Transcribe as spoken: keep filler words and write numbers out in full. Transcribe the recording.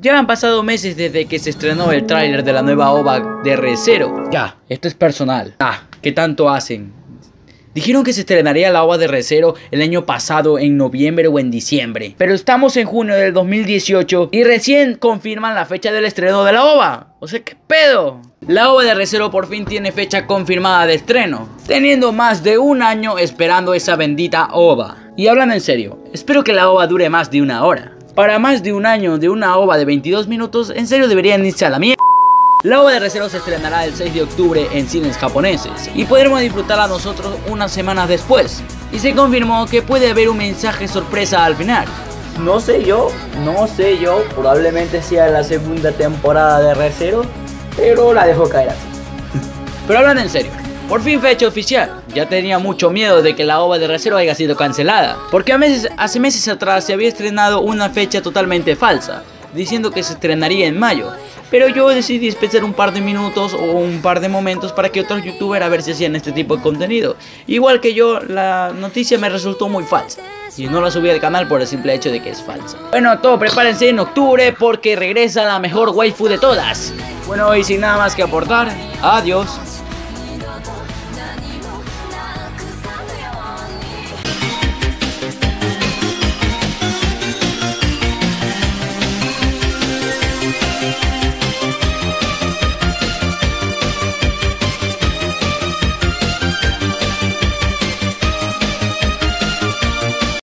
Ya han pasado meses desde que se estrenó el tráiler de la nueva O V A de Re:Zero. Ya, esto es personal. Ah, ¿qué tanto hacen? Dijeron que se estrenaría la O V A de Re:Zero el año pasado en noviembre o en diciembre. Pero estamos en junio del dos mil dieciocho y recién confirman la fecha del estreno de la O V A. O sea, ¿qué pedo? La O V A de Re:Zero por fin tiene fecha confirmada de estreno, teniendo más de un año esperando esa bendita O V A. Y hablando en serio, espero que la O V A dure más de una hora. Para más de un año de una O V A de veintidós minutos, en serio deberían irse a la mierda. La O V A de Re:Zero se estrenará el seis de octubre en cines japoneses y podremos disfrutarla nosotros unas semanas después. Y se confirmó que puede haber un mensaje sorpresa al final. No sé yo, no sé yo, probablemente sea la segunda temporada de Re:Zero, pero la dejo caer así. Pero hablando en serio, por fin fecha oficial. Ya tenía mucho miedo de que la O V A de Re:Zero haya sido cancelada, porque a meses, hace meses atrás se había estrenado una fecha totalmente falsa, diciendo que se estrenaría en mayo. Pero yo decidí desperdiciar un par de minutos o un par de momentos para que otros youtubers a ver si hacían este tipo de contenido. Igual que yo, la noticia me resultó muy falsa y no la subí al canal por el simple hecho de que es falsa. Bueno, todo, prepárense en octubre porque regresa la mejor waifu de todas. Bueno, y sin nada más que aportar, adiós.